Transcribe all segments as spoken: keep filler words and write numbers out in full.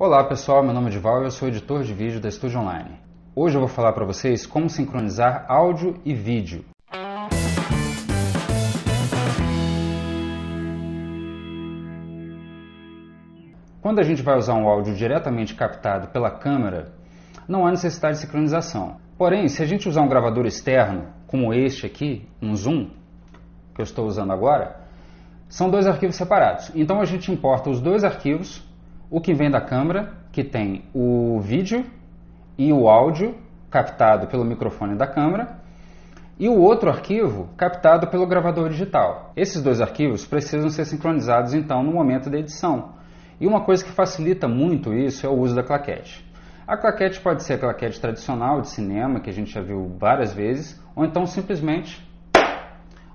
Olá pessoal, meu nome é Dival e eu sou editor de vídeo da Studio Online. Hoje eu vou falar para vocês como sincronizar áudio e vídeo. Quando a gente vai usar um áudio diretamente captado pela câmera, não há necessidade de sincronização. Porém, se a gente usar um gravador externo, como este aqui, um Zoom, que eu estou usando agora, são dois arquivos separados. Então a gente importa os dois arquivos, o que vem da câmera, que tem o vídeo e o áudio captado pelo microfone da câmera, e o outro arquivo captado pelo gravador digital. Esses dois arquivos precisam ser sincronizados então no momento da edição. E uma coisa que facilita muito isso é o uso da claquete. A claquete pode ser a claquete tradicional de cinema, que a gente já viu várias vezes, ou então simplesmente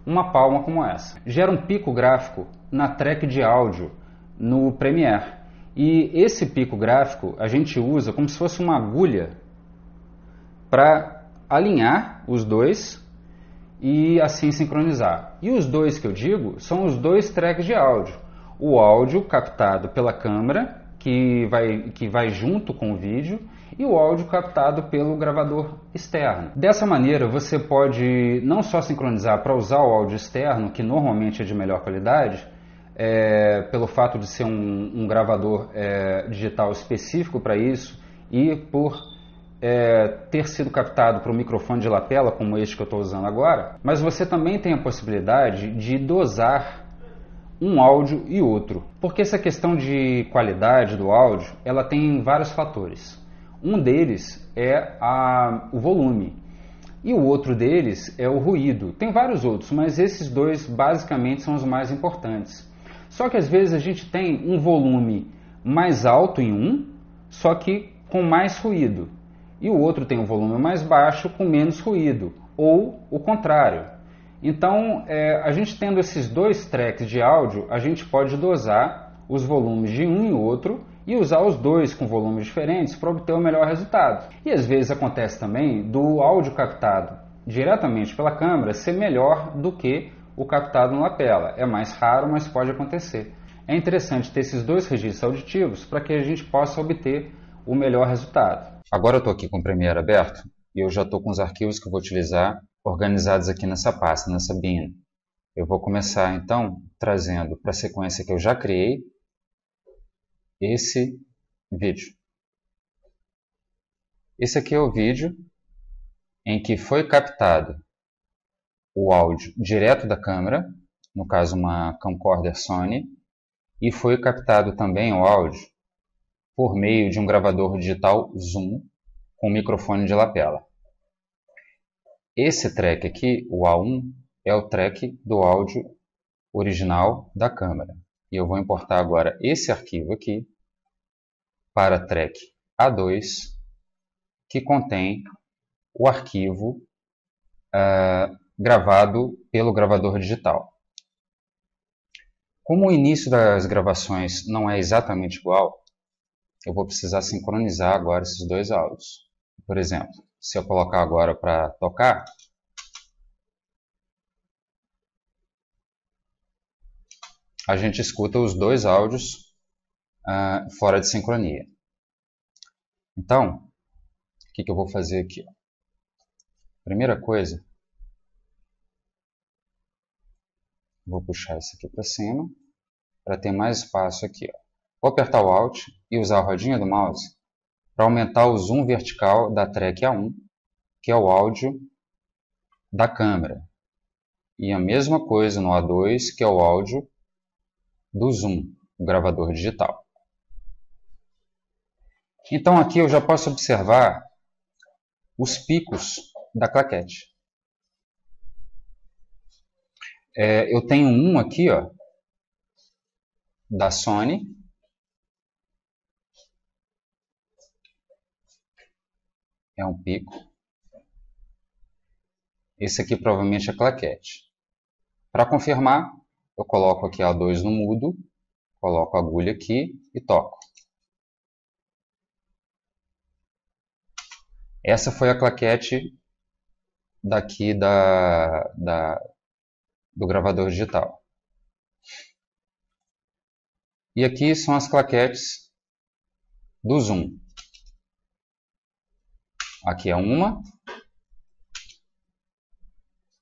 uma palma como essa. Gera um pico gráfico na track de áudio no Premiere. E esse pico gráfico a gente usa como se fosse uma agulha para alinhar os dois e assim sincronizar. E os dois que eu digo são os dois tracks de áudio. O áudio captado pela câmera, que vai, que vai junto com o vídeo, e o áudio captado pelo gravador externo. Dessa maneira, você pode não só sincronizar para usar o áudio externo, que normalmente é de melhor qualidade, é, pelo fato de ser um, um gravador é, digital específico para isso, e por é, ter sido captado para um microfone de lapela, como este que eu estou usando agora, mas você também tem a possibilidade de dosar um áudio e outro, porque essa questão de qualidade do áudio, ela tem vários fatores. Um deles é a, o volume e o outro deles é o ruído. Tem vários outros, mas esses dois basicamente são os mais importantes. Só que às vezes a gente tem um volume mais alto em um, só que com mais ruído, e o outro tem um volume mais baixo com menos ruído, ou o contrário. Então, é, a gente tendo esses dois tracks de áudio, a gente pode dosar os volumes de um e outro e usar os dois com volumes diferentes para obter o melhor resultado. E às vezes acontece também do áudio captado diretamente pela câmera ser melhor do que o captado na lapela. É mais raro, mas pode acontecer. É interessante ter esses dois registros auditivos para que a gente possa obter o melhor resultado. Agora eu estou aqui com o Premiere aberto e eu já estou com os arquivos que eu vou utilizar organizados aqui nessa pasta, nessa bin. Eu vou começar então trazendo para a sequência que eu já criei esse vídeo. Esse aqui é o vídeo em que foi captado o áudio direto da câmera, no caso uma Camcorder Sony, e foi captado também o áudio por meio de um gravador digital Zoom com microfone de lapela. Esse track aqui, o A um, é o track do áudio original da câmera. E eu vou importar agora esse arquivo aqui para a track A dois, que contém o arquivo uh, gravado pelo gravador digital. Como o início das gravações não é exatamente igual, eu vou precisar sincronizar agora esses dois áudios. Por exemplo, se eu colocar agora para tocar, a gente escuta os dois áudios uh, fora de sincronia. Então, o que, que eu vou fazer aqui? Primeira coisa, vou puxar isso aqui para cima, para ter mais espaço aqui. Ó. Vou apertar o Alt e usar a rodinha do mouse para aumentar o zoom vertical da track A um, que é o áudio da câmera. E a mesma coisa no A dois, que é o áudio do Zoom, o gravador digital. Então aqui eu já posso observar os picos da claquete. É, eu tenho um aqui, ó, da Sony, é um pico. Esse aqui provavelmente é claquete. Para confirmar, eu coloco aqui A dois no mudo, coloco a agulha aqui e toco. Essa foi a claquete daqui da, da, do gravador digital. E aqui são as claquetes do Zoom. Aqui é uma.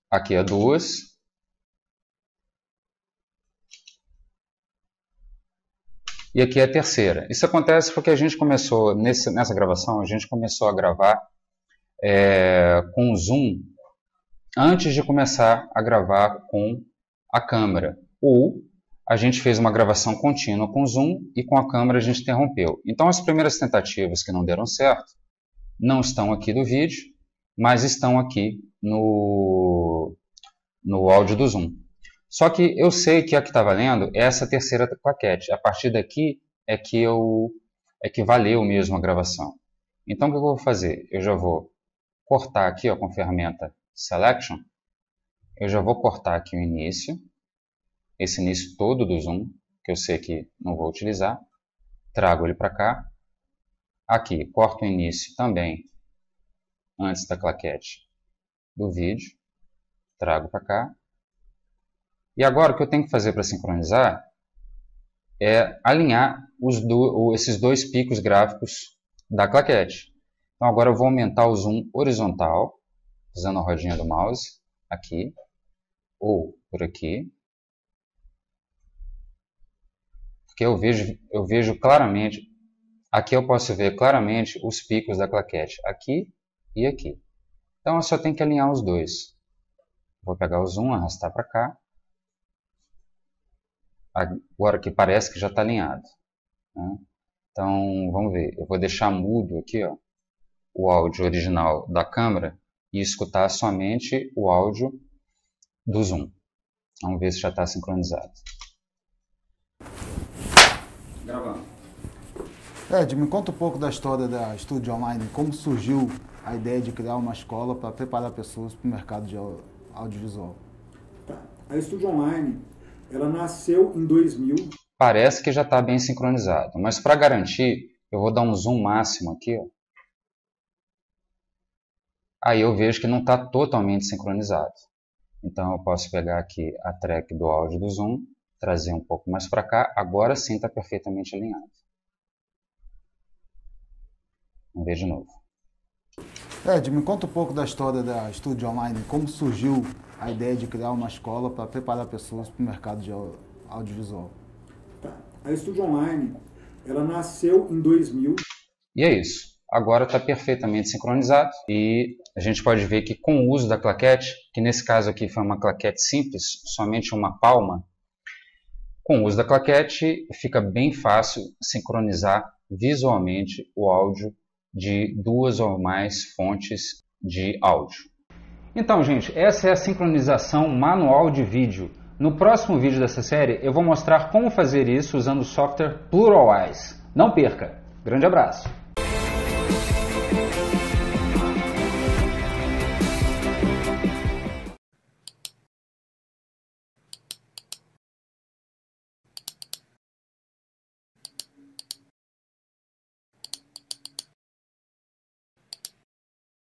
Aqui é duas. E aqui é a terceira. Isso acontece porque a gente começou, nesse, nessa gravação, a gente começou a gravar é, com o Zoom antes de começar a gravar com a câmera. Ou a gente fez uma gravação contínua com o Zoom e com a câmera a gente interrompeu. Então as primeiras tentativas que não deram certo não estão aqui do vídeo, mas estão aqui no, no áudio do Zoom. Só que eu sei que a que está valendo é essa terceira claquete. A partir daqui é que, eu, é que valeu mesmo a gravação. Então o que eu vou fazer? Eu já vou cortar aqui, ó, com a ferramenta Selection. Eu já vou cortar aqui o início. Esse início todo do Zoom, que eu sei que não vou utilizar. Trago ele para cá. Aqui, corto o início também, antes da claquete do vídeo. Trago para cá. E agora o que eu tenho que fazer para sincronizar é alinhar os do, esses dois picos gráficos da claquete. Então agora eu vou aumentar o zoom horizontal, usando a rodinha do mouse, aqui, ou por aqui. Porque eu vejo, eu vejo claramente, aqui eu posso ver claramente os picos da claquete, aqui e aqui. Então eu só tenho que alinhar os dois. Vou pegar o zoom, arrastar para cá. Agora que parece que já está alinhado, né? Então vamos ver, eu vou deixar mudo aqui, ó, o áudio original da câmera e escutar somente o áudio do Zoom. Vamos ver se já está sincronizado. Gravando. Ed, me conta um pouco da história da Studio Online, como surgiu a ideia de criar uma escola para preparar pessoas para o mercado de audiovisual. Tá. A Studio Online, ela nasceu em dois mil. Parece que já está bem sincronizado, mas para garantir, eu vou dar um zoom máximo aqui, ó. Aí eu vejo que não está totalmente sincronizado. Então eu posso pegar aqui a track do áudio do Zoom, trazer um pouco mais para cá, agora sim está perfeitamente alinhado. Vamos ver de novo. Ed, me conta um pouco da história da Studio Online, como surgiu a ideia de criar uma escola para preparar pessoas para o mercado de audiovisual. Tá. A Studio Online, ela nasceu em dois mil. E é isso. Agora está perfeitamente sincronizado. E a gente pode ver que com o uso da claquete, que nesse caso aqui foi uma claquete simples, somente uma palma, com o uso da claquete fica bem fácil sincronizar visualmente o áudio de duas ou mais fontes de áudio. Então, gente, essa é a sincronização manual de vídeo. No próximo vídeo dessa série, eu vou mostrar como fazer isso usando o software PluralEyes. Não perca! Grande abraço!